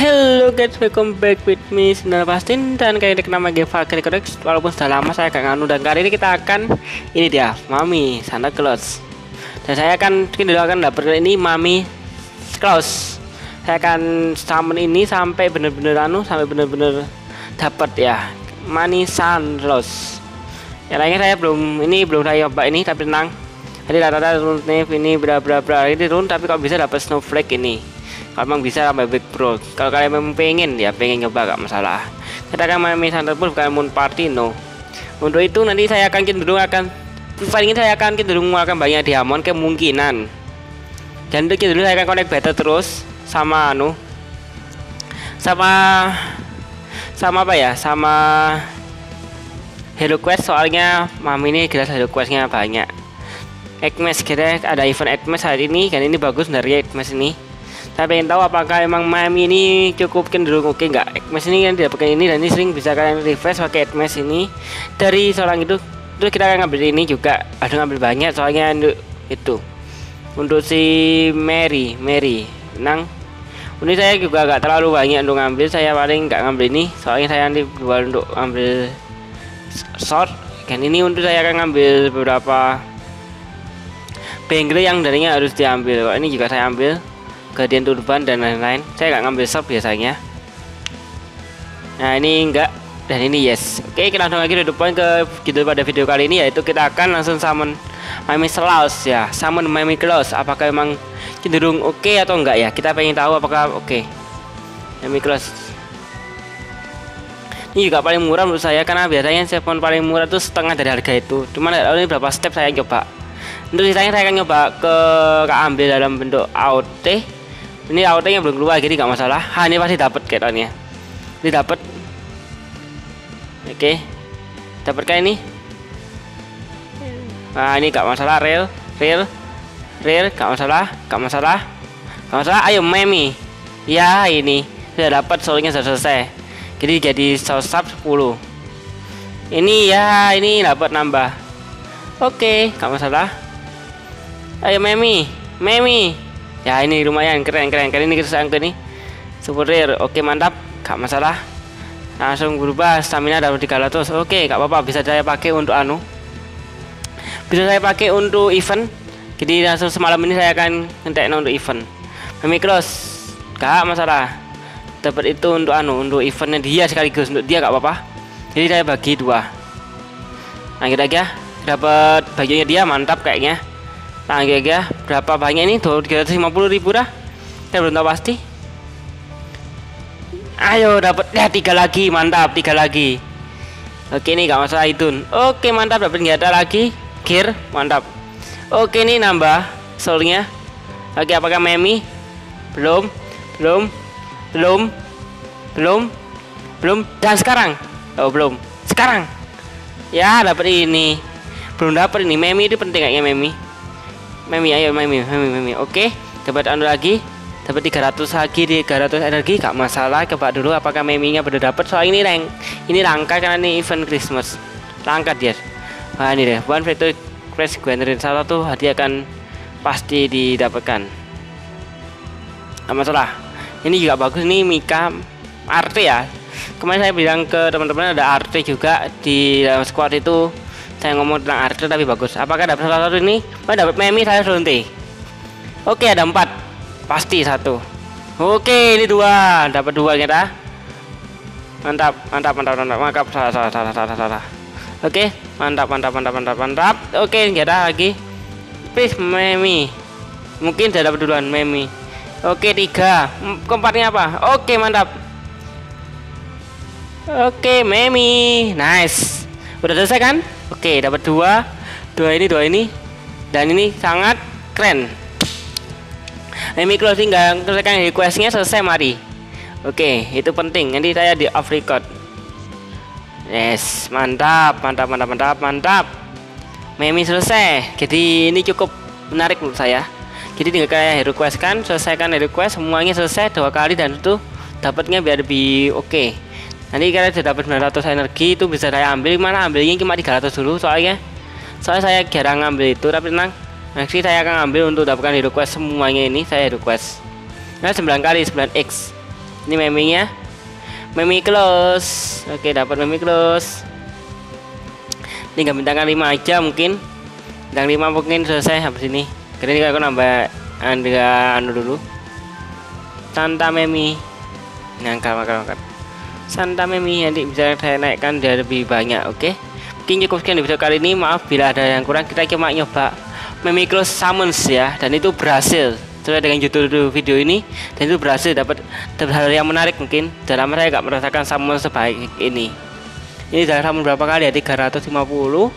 Hello guys, welcome back with me Nahason Bastin, dan kali ini nama game Guild War. Walaupun sudah lama saya gak nganu, dan kali ini kita akan ini dia Mani Claus, dan saya akan doakan dapet ini Mani Claus. Saya akan summon ini sampai bener-bener sampai bener-bener dapat ya Mani Claus. Yang lainnya saya belum saya coba ini, tapi tenang. Jadi rata-rata turun ini ini turun, tapi kok bisa dapat snowflake ini. Kalau memang bisa sampai big bro. Kalau kalian memang pengen nyoba, gak masalah. Kita akan main Thunderbolt, bukan moon party, no. Untuk itu nanti saya akan cenderung akan banyak diamond kemungkinan. Dan untuk itu saya akan connect beta terus sama sama Hero Quest, soalnya Mami ini jelas Hero Questnya banyak. Xmas kira ada event Xmas hari ini, kan ini bagus dari Xmas ini. Saya pengen tahu apakah emang Mami ini cukup cenderung oke enggak. Xmas ini kan tidak pakai ini, dan ini sering bisa kalian refresh pakai Xmas ini dari seorang itu. Terus kita akan ngambil ini juga, aduh ngambil banyak soalnya untuk itu. Untuk si Mary nang ini saya juga agak terlalu banyak untuk ngambil, saya paling nggak ngambil ini soalnya saya nanti keluar untuk ambil short. Kan ini untuk saya akan ngambil beberapa Bengle yang darinya harus diambil. Kalau ini juga saya ambil Guardian turban dan lain-lain. Saya nggak ngambil shop biasanya. Nah ini enggak, dan ini yes. Oke, kita langsung lagi depan ke judul pada video kali ini, yaitu kita akan langsung summon Mani Claus ya. Summon Mani Claus, apakah emang cenderung oke atau enggak ya. Kita pengen tahu apakah oke Mani Claus. Ini juga paling murah menurut saya, karena biasanya siapun paling murah tuh setengah dari harga itu. Cuman ini berapa step saya coba. Untuk sisanya saya akan nyoba ke ambil dalam bentuk AOT. Ini AOT yang belum keluar, jadi gak masalah. Ini pasti dapat kayaknya. Ini dapat. Oke. Dapatkah ini? Nah, ini gak masalah, real, gak masalah. Ayo Mami. Ya, ini sudah dapat, soalnya sudah selesai. Jadi sub 10. Ini ya, ini dapat nambah. Oke, gak masalah. Ayo Mami. Ya ini lumayan keren ini kita angkat nih. Super rare. Oke, mantap. Gak masalah. Langsung berubah stamina dari 300. Oke, gak apa-apa, bisa saya pakai untuk bisa saya pakai untuk event. Jadi langsung semalam ini saya akan ngetek untuk event. Mani Claus. Gak masalah. Dapat itu untuk untuk eventnya dia sekaligus untuk dia, gak apa-apa. Jadi saya bagi dua. Angkat aja. Dapat bajunya dia, mantap kayaknya. Tangga ya, berapa banyak ini? 350.000 dah. Saya belum tahu pasti. Ayo dapat ya, 3 lagi, mantap, 3 lagi. Oke, ini gak masalah itu. Oke, mantap, dapat senjata lagi. Gear, mantap. Oke, ini nambah soalnya. Oke, apakah Mami? Belum. Dan sekarang. Oh, belum. Sekarang. Ya, dapat ini. Belum dapat ini. Mami itu penting kayaknya, Mami, ayo Mami. Oke, dapat lagi. Dapat 300 lagi, 300 energi, gak masalah. Coba dulu apakah Maminya udah dapat. Soal ini langka karena ini event Christmas. Langka dia. Wah, ini deh. One Factor Crash Guardian salah tuh hadiah akan pasti didapatkan. Gak masalah. Ini juga bagus nih Mika RT ya. Kemarin saya bilang ke teman-teman ada RT juga di dalam squad itu. Saya ngomong tentang Arthur tapi bagus. Apakah dapat salah satu ini? Oh, dapat Mami saya suntik. Oke, ada 4. Pasti 1. Oke, ini 2. Dapat 2 kita. Mantap. Mantap, salah. Oke, mantap. Oke, kita lagi. Please Mami. Mungkin sudah dapat duluan Mami. Oke, 3. Keempatnya apa? Oke, mantap. Oke, Mami. Nice. Udah selesai kan? Oke, dapat 2 ini, dan ini sangat keren. Mani Claus nggak selesaikan requestnya, selesai mari. Oke, itu penting. Nanti saya di off record. Yes, mantap. Mami selesai. Jadi ini cukup menarik menurut saya. Jadi tinggal kayak request kan, selesaikan request semuanya selesai 2 kali, dan itu dapatnya biar lebih oke. Nanti kalian sudah dapat 900 energi, itu bisa saya ambil. Mana ambilnya cuma 300 dulu soalnya saya jarang ngambil itu, tapi tenang, nanti saya akan ambil untuk dapatkan hero quest semuanya. Ini saya hero quest nah 9 kali 9x Ini meminya. Mani Claus. Oke, dapat Mani Claus. Ini nggak bintang 5 aja mungkin. Bintang 5 mungkin selesai habis ini. Keren nih, aku nambah anda dulu. Santa Memi. Ngangkat. Santa Memi nanti bisa saya naikkan dari lebih banyak, oke. Mungkin cukup sekian di video kali ini. Maaf bila ada yang kurang, kita cuma nyoba Mani Claus summons ya, dan itu berhasil. Sesuai dengan judul video ini, dan itu berhasil dapat hal yang menarik. Mungkin dalam saya nggak merasakan summon sebaik ini. Ini dalam summon berapa kali ya? 350,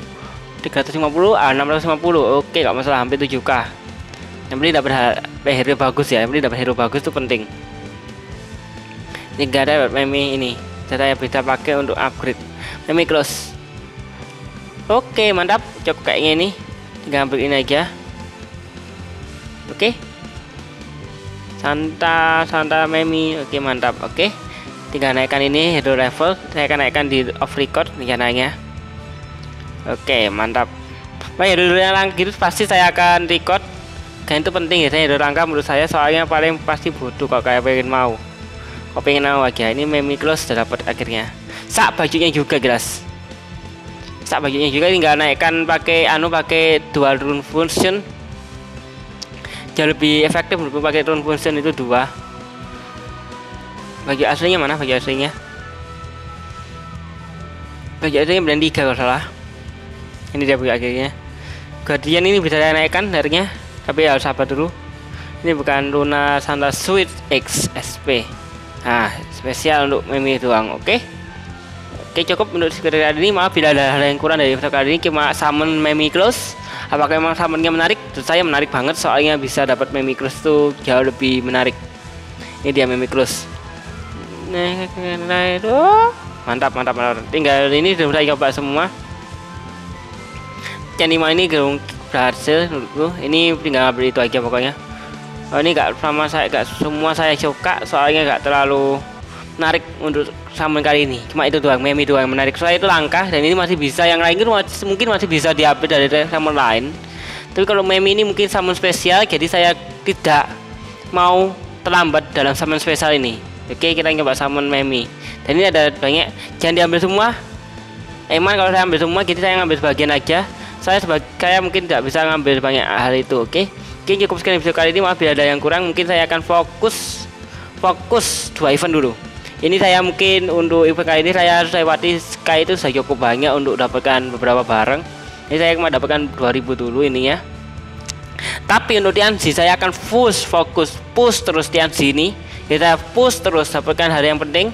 650. Oke, nggak masalah, hampir 7K. Yang penting dapat hero bagus ya. Yang penting dapat hero bagus itu penting. Ini nggak ada meme ini, saya bisa pakai untuk upgrade Mani Claus. Oke, mantap, cukup kayaknya ini. Tinggal ambil ini aja. Oke. Santa Memi, oke mantap, oke. Tinggal naikkan ini hero level, saya akan naikkan di off record rencananya. Oke mantap. Baik, hero yang langka itu pasti saya akan record. Karena itu penting ya, hero langka menurut saya, soalnya paling pasti butuh kalau kayak pengen mau. Kau pengen mau aja, ini Mani Claus sudah dapat akhirnya. Sak bajunya juga jelas. Sak bajunya juga tinggal naikkan pakai dual rune function. Jauh lebih efektif menurut pakai turun function itu 2. Baju aslinya mana? Baju aslinya brand 3 kalau salah. Ini dia baju akhirnya. Guardian ini bisa saya naikkan harganya, tapi harus sabar dulu. Ini bukan Luna Santa Sweet X SP. Nah, spesial untuk Memi doang, oke. Oke, cukup untuk sekedar kali ini. Maaf bila ada hal yang kurang dari video kali ini, cuma summon Mani Claus. Apakah memang summonnya menarik? Menurut saya menarik banget, soalnya bisa dapat Mani Claus tuh jauh lebih menarik. Ini dia Mani Claus. Mantap. Tinggal ini sudah saya coba semua. Canima ini gerung berhasil menurutku. Ini tinggal beli itu aja pokoknya. Oh, ini gak semua saya suka, soalnya gak terlalu menarik untuk summon kali ini. Cuma itu doang, meme doang yang menarik. Soalnya itu langkah, dan ini masih bisa, yang lain itu mungkin masih bisa diupdate dari summon lain. Tapi kalau meme ini mungkin summon spesial, jadi saya tidak mau terlambat dalam summon spesial ini. Oke, kita coba summon meme. Dan ini ada banyak, jangan diambil semua. Emang kalau saya ambil semua, jadi saya ngambil sebagian aja. Saya sebagai mungkin tidak bisa ngambil banyak hal itu, oke. Oke, cukup sekian video kali ini. Maaf bila ada yang kurang, mungkin saya akan fokus 2 event dulu. Ini saya mungkin untuk event kali ini saya harus lewati sky itu saya cukup banyak untuk dapatkan beberapa barang. Ini saya cuma dapatkan 2000 dulu ini ya. Tapi untuk Tianzi saya akan push terus Tianzi ini. Kita push terus dapatkan hal yang penting.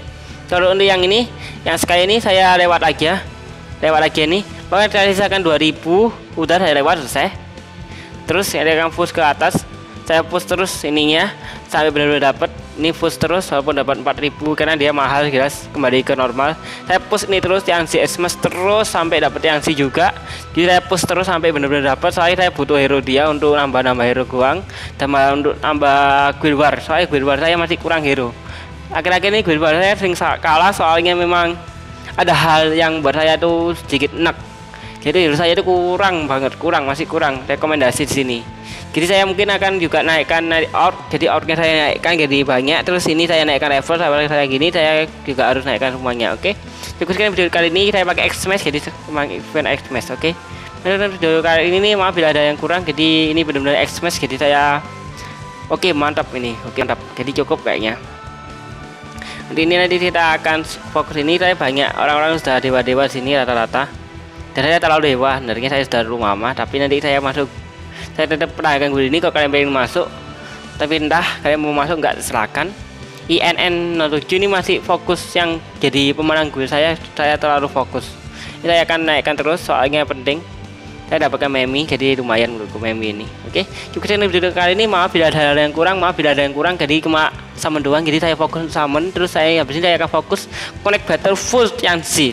Kalau untuk yang ini, yang sky ini saya lewat aja nih. Pokoknya saya sisakan 2000, udah saya lewat selesai. Terus saya akan push ke atas. Saya push terus ininya sampai benar-benar dapat. Ini push terus walaupun dapat 4000 karena dia mahal guys, kembali ke normal. Saya push ini terus yang si Xmas terus sampai dapat yang si juga. Jadi saya push terus sampai benar-benar dapat. Soalnya saya butuh hero dia untuk nambah hero goang, tambah untuk nambah Guild War. Soalnya Guild War saya masih kurang hero. Akhir-akhir ini Guild War saya sering kalah, soalnya memang ada hal yang buat saya tuh sedikit enak. Jadi hero saya itu masih kurang. Rekomendasi di sini. Jadi saya mungkin akan juga naikkan orc. Jadi orcnya saya naikkan jadi banyak. Terus ini saya naikkan level. Saya gini saya juga harus naikkan semuanya. Oke. Cukup sekian video kali ini. Saya pakai Xmas jadi event Xmas. Oke. Video kali ini maaf bila ada yang kurang. Jadi ini benar-benar Xmas. Jadi saya oke mantap ini. Oke mantap. Jadi cukup kayaknya. Ini nanti kita akan fokus ini. Saya banyak orang-orang sudah dewa sini rata-rata. Dan saya terlalu dewa. Sebenarnya saya sudah rumah mama. Tapi nanti saya masuk. Saya tetap pertahankan guild ini kalau kalian pengen masuk, tapi entah kalian mau masuk nggak silakan. INN07 ini masih fokus yang jadi pemenang guild saya terlalu fokus. Ini saya akan naikkan terus soalnya penting. Saya dapatkan meme jadi lumayan menurutku meme ini. Oke, cukup sekian video kali ini. Maaf bila ada hal yang kurang, jadi cuma summon doang. Jadi saya fokus summon terus habis ini saya akan fokus connect battle full Tianxi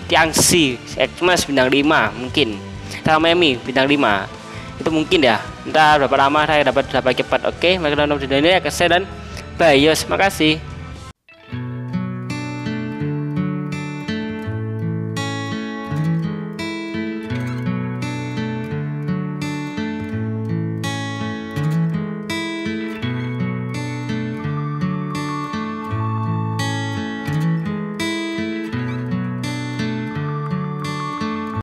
Xmas bintang 5 mungkin. Sama meme bintang 5. Itu mungkin ya, entah berapa lama saya dapat cepat. Oke, makasih nonton video ini ya, dan bye yos, makasih.